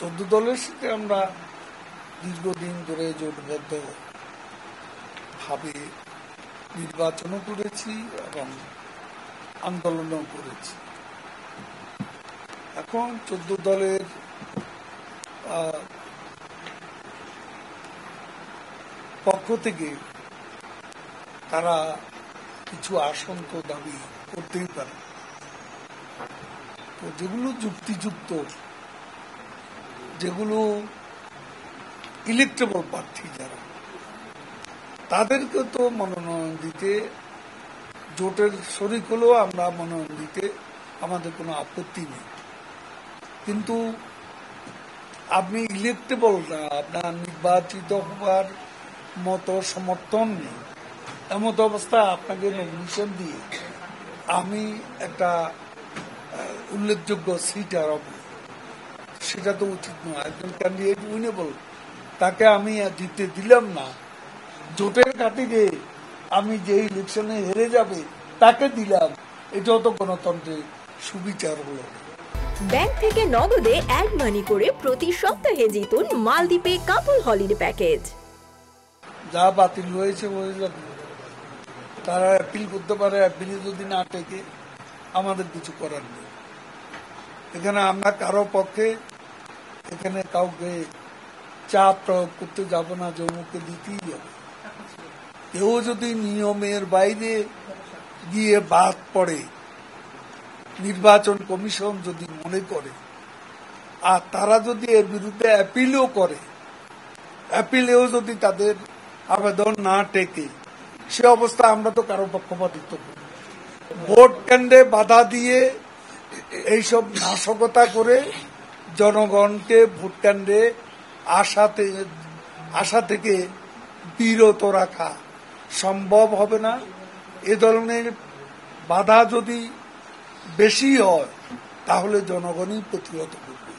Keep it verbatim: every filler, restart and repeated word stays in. চোদ্দ দলের সাথে আমরা দীর্ঘদিন ধরে জোটবদ্ধভাবে নির্বাচনও করেছি এবং আন্দোলনও করেছি। এখন চোদ্দ দলের পক্ষ থেকে তারা কিছু আশঙ্কা দাবি করতেই পারে, তো যেগুলো যুক্তিযুক্ত, যেগুলো ইলেক্টেবল প্রার্থী যারা, তাদেরকে তো মনোনয়ন দিতে জোটের শরিক হলেও আমরা মনোনয়ন দিতে আমাদের কোনো আপত্তি নেই। কিন্তু আপনি ইলেক্টেবল না, আপনার নির্বাচিত হওয়ার মতো সমর্থন নেই, এমত অবস্থা আপনাকে নমিনেশন দিয়ে আমি একটা উল্লেখযোগ্য সিট আরব, সেটা তো উচিত নয়। একজন ক্যান্ডিডেট উইনেবল, তাকে আমি জিততে দিলাম না, জোটের খাতিরে আমি যে ইলেকশনে হেরে যাবে তাকে দিলাম, এটাও তো গণতন্ত্রের সুবিচার হলো। ব্যাংক থেকে নগদে অ্যাড মানি করে প্রতি সপ্তাহে জিতুন মালদ্বীপে কাপল হলিডে প্যাকেজ। যা বাতিল হয়েছে তারা অ্যাপিল করতে পারে, অ্যাপিলে যদি না থেকে আমাদের কিছু করার নেই। এখানে আমরা কারো পক্ষে এখানে কাউকে চাপ প্রয়োগ করতে যাব না, জমুকে দিতেই যাবে। কেউ যদি নিয়মের বাইরে গিয়ে বাদ পড়ে, নির্বাচন কমিশন যদি মনে করে, আর তারা যদি এর বিরুদ্ধে অ্যাপিলও করে, অ্যাপিলেও যদি তাদের আবেদন না টেকে, সে অবস্থা আমরা তো কারো পক্ষপাতিত্ব করি। ভোট কেন্দ্রে বাধা দিয়ে এইসব নাশকতা করে জনগণকে ভোট কেন্দ্রে আশাতে আশা থেকে বিরত রাখা সম্ভব হবে না। এ ধরনের বাধা যদি বেশি হয় তাহলে জনগণই প্রতিহত করবে।